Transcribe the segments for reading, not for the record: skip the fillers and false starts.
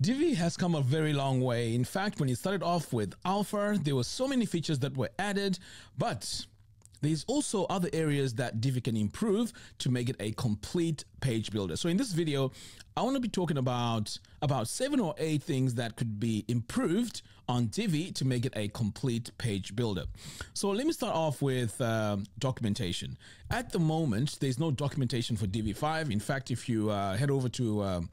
Divi has come a very long way. In fact, when it started off with Alpha, there were so many features that were added, but there's also other areas that Divi can improve to make it a complete page builder. So in this video, I want to be talking about 7 or 8 things that could be improved on Divi to make it a complete page builder. So let me start off with documentation. At the moment, there's no documentation for Divi 5. In fact, if you head over to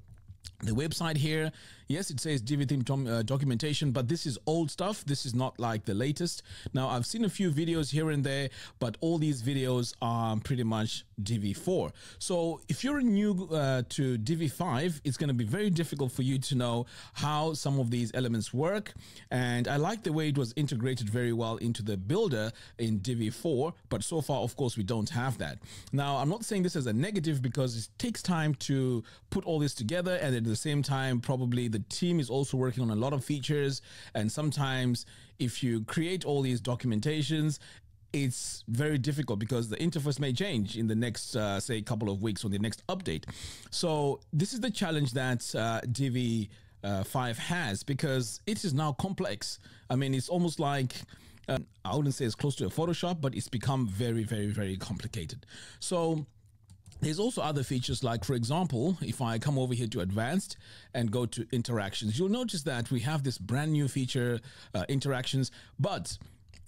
the website here, yes, it says Divi theme documentation, but this is old stuff. This is not like the latest. Now, I've seen a few videos here and there, but all these videos are pretty much Divi 4. So if you're new to Divi 5, it's going to be very difficult for you to know how some of these elements work. And I like the way it was integrated very well into the builder in Divi 4, but so far, of course, we don't have that. Now, I'm not saying this as a negative because it takes time to put all this together, and at the same time, probably the team is also working on a lot of features. And sometimes if you create all these documentations, it's very difficult because the interface may change in the next, say, couple of weeks or the next update. So this is the challenge that Divi 5 has, because it is now complex. I mean, it's almost like, I wouldn't say it's close to a Photoshop, but it's become very, very, very complicated. So there's also other features, like, for example, if I come over here to advanced and go to interactions, you'll notice that we have this brand new feature, interactions. But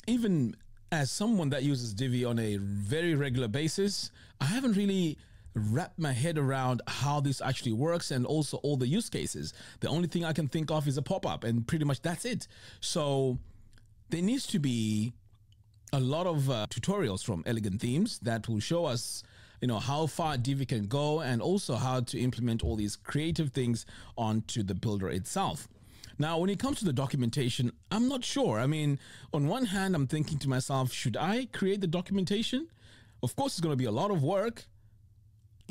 even as someone that uses Divi on a very regular basis, I haven't really wrapped my head around how this actually works and also all the use cases. The only thing I can think of is a pop-up, and pretty much that's it. So there needs to be a lot of tutorials from Elegant Themes that will show us, you know, how far Divi can go and also how to implement all these creative things onto the builder itself. Now, when it comes to the documentation, I'm not sure. I mean, on one hand, I'm thinking to myself, should I create the documentation? Of course, it's going to be a lot of work.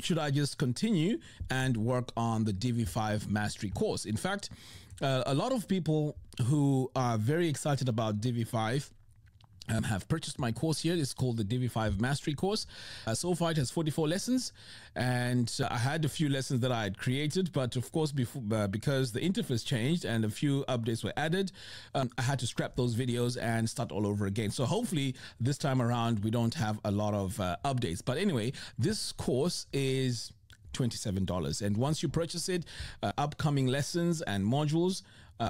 Should I just continue and work on the Divi 5 mastery course? In fact, a lot of people who are very excited about Divi 5 have purchased my course here. It's called the Divi 5 mastery course. So far it has 44 lessons, and I had a few lessons that I had created, but of course because the interface changed and a few updates were added, I had to scrap those videos and start all over again. So hopefully this time around we don't have a lot of updates. But anyway, this course is $27, and once you purchase it, upcoming lessons and modules,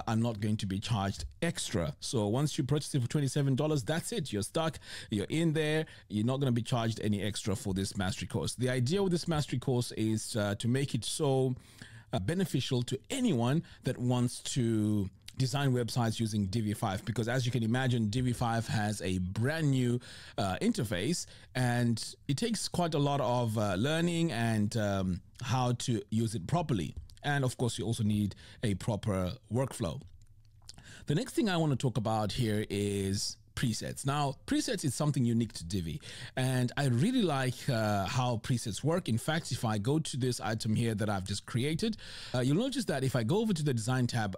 I'm not going to be charged extra. So once you purchase it for $27, that's it. You're stuck. You're in there. You're not going to be charged any extra for this mastery course. The idea with this mastery course is to make it so beneficial to anyone that wants to design websites using Divi 5, because as you can imagine, Divi 5 has a brand new interface, and it takes quite a lot of learning and how to use it properly. And of course, you also need a proper workflow. The next thing I want to talk about here is presets. Now, presets is something unique to Divi, and I really like how presets work. In fact, if I go to this item here that I've just created, you'll notice that if I go over to the design tab,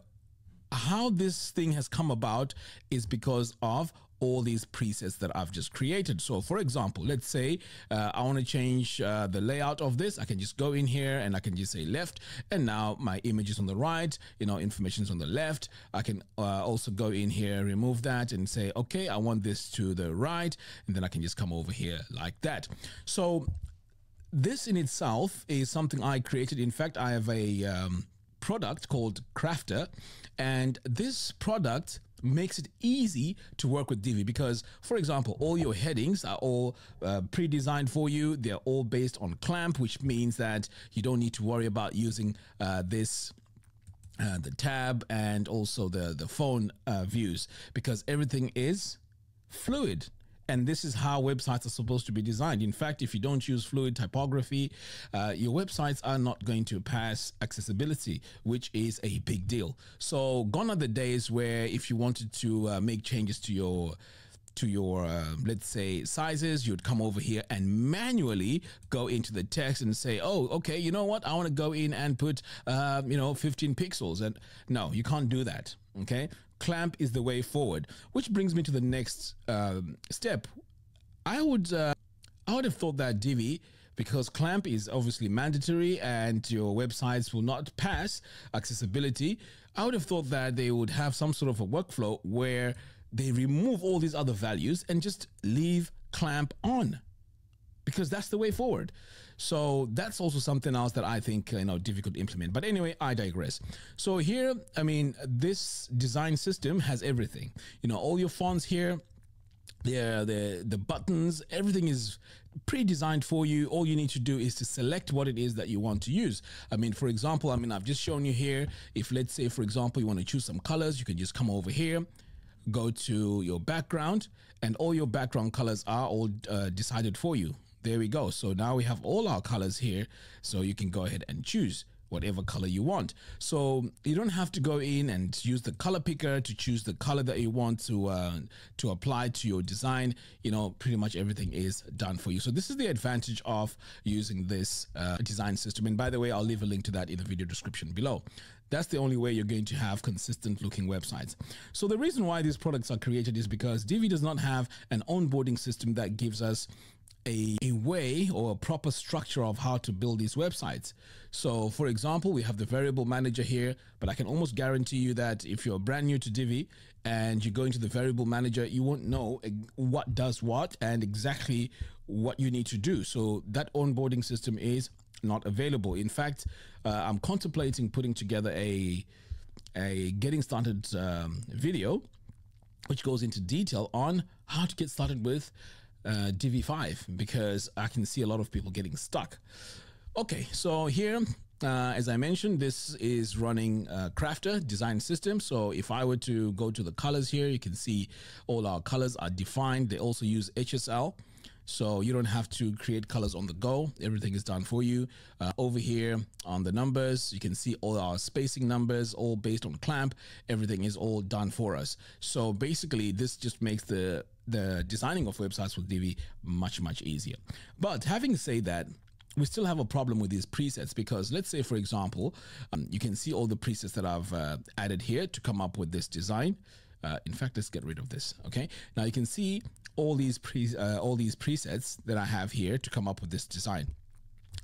how this thing has come about is because of all these presets that I've just created. So for example, let's say I want to change the layout of this. I can just go in here and I can just say left, and now my image is on the right, you know, information is on the left. I can also go in here, remove that and say, okay, I want this to the right. And then I can just come over here like that. So this in itself is something I created. In fact, I have a product called Crafter, and this product makes it easy to work with Divi because, for example, all your headings are all pre-designed for you. They're all based on clamp, which means that you don't need to worry about using the tab and also the phone views, because everything is fluid. And this is how websites are supposed to be designed. In fact, if you don't use fluid typography, your websites are not going to pass accessibility, which is a big deal. So gone are the days where if you wanted to make changes to your let's say, sizes, you'd come over here and manually go into the text and say, oh, okay, you know what? I want to go in and put, 15 pixels. And no, you can't do that. Okay. Clamp is the way forward, which brings me to the next step. I would have thought that Divi, because clamp is obviously mandatory and your websites will not pass accessibility, I would have thought that they would have some sort of a workflow where they remove all these other values and just leave clamp on, because that's the way forward. So that's also something else that I think, you know, difficult to implement. But anyway, I digress. So here, I mean, this design system has everything, you know, all your fonts here, the buttons, everything is pre-designed for you. All you need to do is to select what it is that you want to use. I mean, for example, I mean, I've just shown you here, if let's say, for example, you want to choose some colors, you can just come over here, go to your background, and all your background colors are all decided for you. There we go. So now we have all our colors here. So you can go ahead and choose whatever color you want. So you don't have to go in and use the color picker to choose the color that you want to apply to your design. You know, pretty much everything is done for you. So this is the advantage of using this design system. And by the way, I'll leave a link to that in the video description below. That's the only way you're going to have consistent looking websites. So the reason why these products are created is because Divi does not have an onboarding system that gives us a way or a proper structure of how to build these websites. So for example, we have the variable manager here, but I can almost guarantee you that if you're brand new to Divi and you go into the variable manager, you won't know what does what and exactly what you need to do. So that onboarding system is not available. In fact, I'm contemplating putting together a getting started video, which goes into detail on how to get started with Divi 5, because I can see a lot of people getting stuck. Okay, so here, as I mentioned, this is running Crafter design system. So if I were to go to the colors here, you can see all our colors are defined. They also use HSL. So you don't have to create colors on the go. Everything is done for you. Over here on the numbers, you can see all our spacing numbers, all based on clamp. Everything is all done for us. So basically this just makes the designing of websites with Divi much, much easier. But having said that, we still have a problem with these presets, because let's say, for example, you can see all the presets that I've added here to come up with this design. In fact, let's get rid of this. Okay, now you can see all these presets that I have here to come up with this design.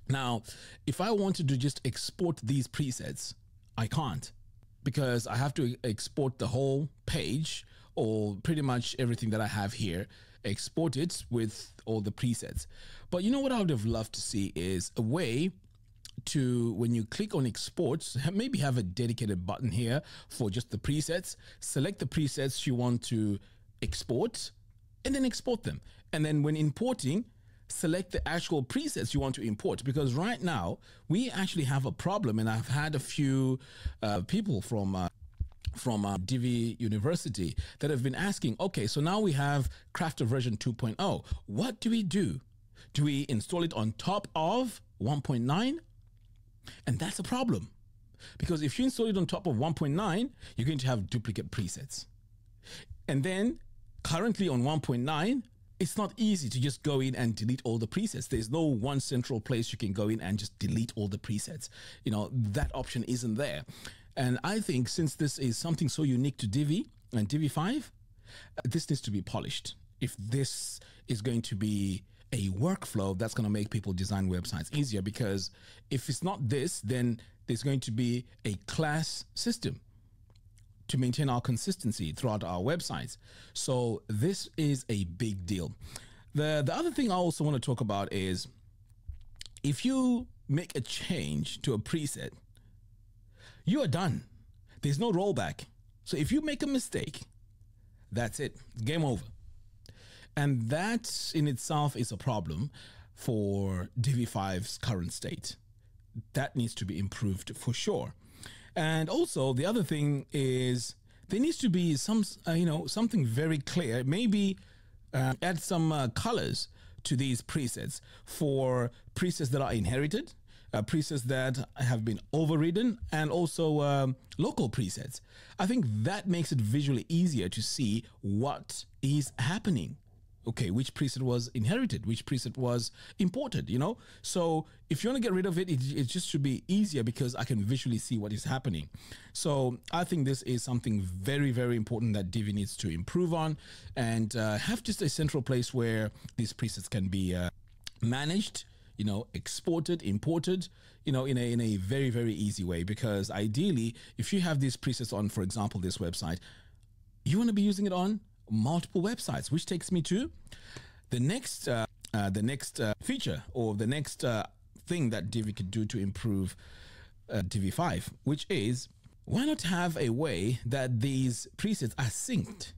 Now, if I wanted to just export these presets, I can't, because I have to export the whole page or pretty much everything that I have here, export it with all the presets. But you know what I would have loved to see is a way to, when you click on exports, maybe have a dedicated button here for just the presets. Select the presets you want to export and then export them. And then when importing, select the actual presets you want to import, because right now we actually have a problem. And I've had a few people from Divi University that have been asking, okay, so now we have Crafter version 2.0. What do we do? Do we install it on top of 1.9? And that's a problem, because if you install it on top of 1.9, you're going to have duplicate presets. And then currently on 1.9, it's not easy to just go in and delete all the presets. There's no one central place you can go in and just delete all the presets. You know, that option isn't there. And I think since this is something so unique to Divi and Divi 5, this needs to be polished. If this is going to be a workflow that's going to make people design websites easier, because if it's not this, then there's going to be a class system to maintain our consistency throughout our websites. So this is a big deal. The other thing I also want to talk about is if you make a change to a preset, you are done. There's no rollback. So if you make a mistake, that's it. Game over. And that in itself is a problem for Divi 5's current state. That needs to be improved for sure. And also the other thing is there needs to be some, you know, something very clear. Maybe add some colors to these presets for presets that are inherited, presets that have been overridden, and also local presets. I think that makes it visually easier to see what is happening. Okay, which preset was inherited, which preset was imported, you know? So if you want to get rid of it, it just should be easier, because I can visually see what is happening. So I think this is something very, very important that Divi needs to improve on, and have just a central place where these presets can be managed, you know, exported, imported, you know, in a very, very easy way. Because ideally, if you have these presets on, for example, this website, you want to be using it on multiple websites, which takes me to the next feature, or the next thing that Divi could do to improve Divi 5, which is, why not have a way that these presets are synced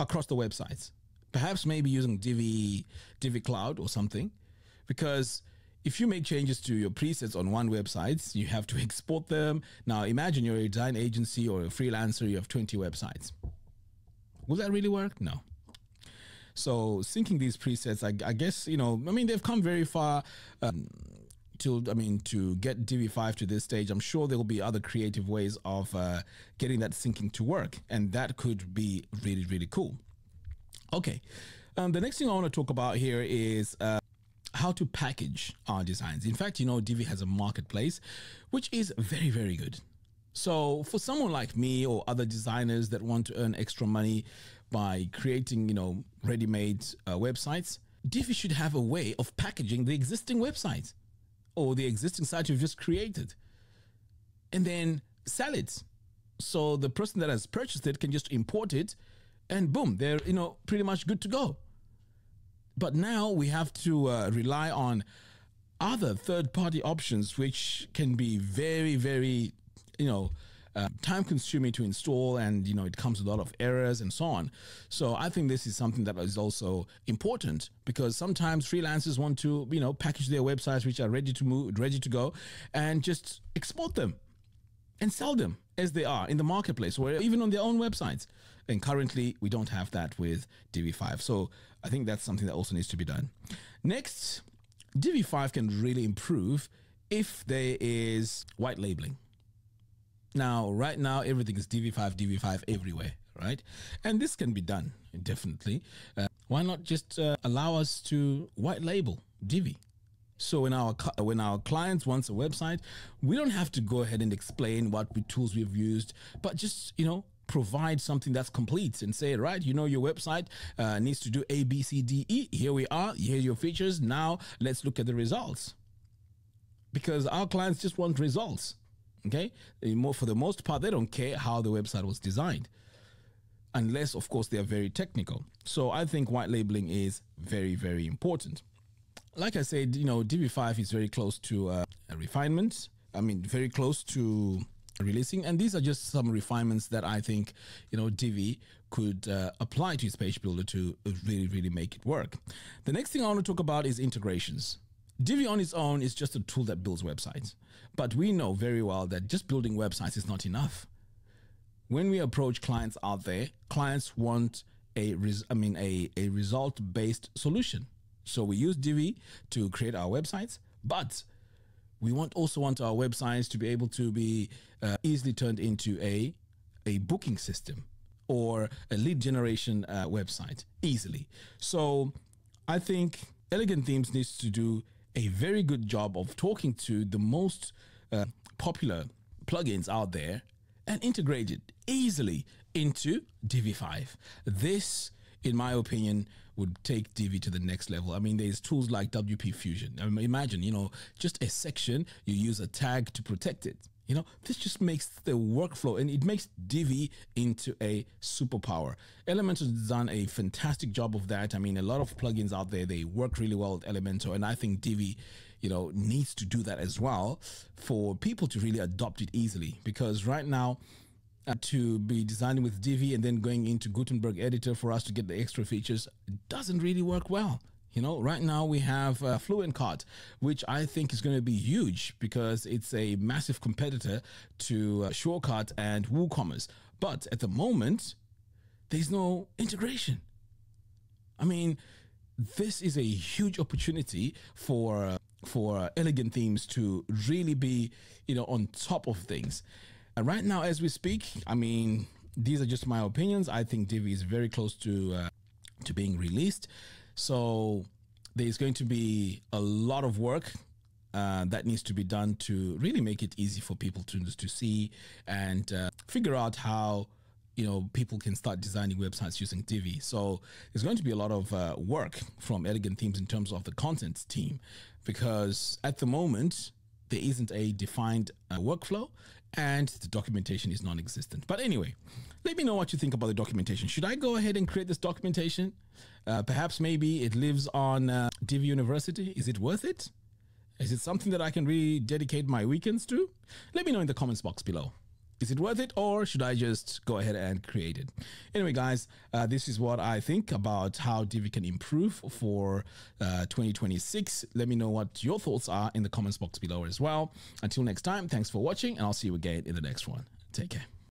across the websites? Perhaps maybe using Divi Cloud or something, because if you make changes to your presets on one website, you have to export them. Now, imagine you're a design agency or a freelancer, you have 20 websites. Will that really work? No. So syncing these presets, I guess, you know, I mean, they've come very far to get Divi 5 to this stage. I'm sure there will be other creative ways of getting that syncing to work, and that could be really, really cool. Okay, the next thing I want to talk about here is how to package our designs. In fact, you know, Divi has a marketplace, which is very, very good. So for someone like me or other designers that want to earn extra money by creating, you know, ready-made websites, Divi should have a way of packaging the existing website or the existing site you've just created and then sell it. So the person that has purchased it can just import it and boom, they're, you know, pretty much good to go. But now we have to rely on other third-party options, which can be very, very, you know, time consuming to install, and, you know, it comes with a lot of errors and so on. So I think this is something that is also important, because sometimes freelancers want to, you know, package their websites, which are ready to go, and just export them and sell them as they are in the marketplace or even on their own websites. And currently we don't have that with Divi 5. So I think that's something that also needs to be done. Next, Divi 5 can really improve if there is white labeling. Now, right now, everything is Divi 5 everywhere, right? And this can be done, definitely. Why not just allow us to white label Divi? So when our clients wants a website, we don't have to go ahead and explain what tools we've used, but just, you know, provide something that's complete and say, right, you know, your website needs to do A, B, C, D, E. Here we are. Here are your features. Now let's look at the results, because our clients just want results. Okay, for the most part, they don't care how the website was designed, unless, of course, they are very technical. So I think white labeling is very, very important. Like I said, you know, Divi 5 is very close to refinements. I mean, very close to releasing. And these are just some refinements that I think, you know, Divi could apply to his page builder to really, really make it work. The next thing I want to talk about is integrations. Divi on its own is just a tool that builds websites, but we know very well that just building websites is not enough. When we approach clients out there, clients want a result-based solution. So we use Divi to create our websites, but we also want our websites to be able to be easily turned into a booking system or a lead generation website easily. So I think Elegant Themes needs to do a very good job of talking to the most popular plugins out there and integrate it easily into Divi 5. This, in my opinion, would take Divi to the next level. I mean, there's tools like WP Fusion. I mean, imagine, you know, just a section, you use a tag to protect it. You know, this just makes the workflow, and it makes Divi into a superpower. Elementor has done a fantastic job of that. I mean, a lot of plugins out there, they work really well with Elementor, and I think Divi, you know, needs to do that as well for people to really adopt it easily. Because right now, to be designing with Divi and then going into Gutenberg editor for us to get the extra features doesn't really work well. You know, right now we have Fluent Cart, which I think is going to be huge, because it's a massive competitor to SureCart and WooCommerce. But at the moment, there's no integration. I mean, this is a huge opportunity for Elegant Themes to really be, you know, on top of things. And right now, as we speak, I mean, these are just my opinions. I think Divi is very close to being released. So there's going to be a lot of work that needs to be done to really make it easy for people to see and figure out how people can start designing websites using Divi. So there's going to be a lot of work from Elegant Themes in terms of the content team, because at the moment, there isn't a defined workflow and the documentation is non-existent. But anyway, let me know what you think about the documentation. Should I go ahead and create this documentation? Perhaps maybe it lives on Divi University. Is it worth it? Is it something that I can really dedicate my weekends to? Let me know in the comments box below. Is it worth it, or should I just go ahead and create it? Anyway, guys, this is what I think about how Divi can improve for 2026. Let me know what your thoughts are in the comments box below as well. Until next time, thanks for watching, and I'll see you again in the next one. Take care.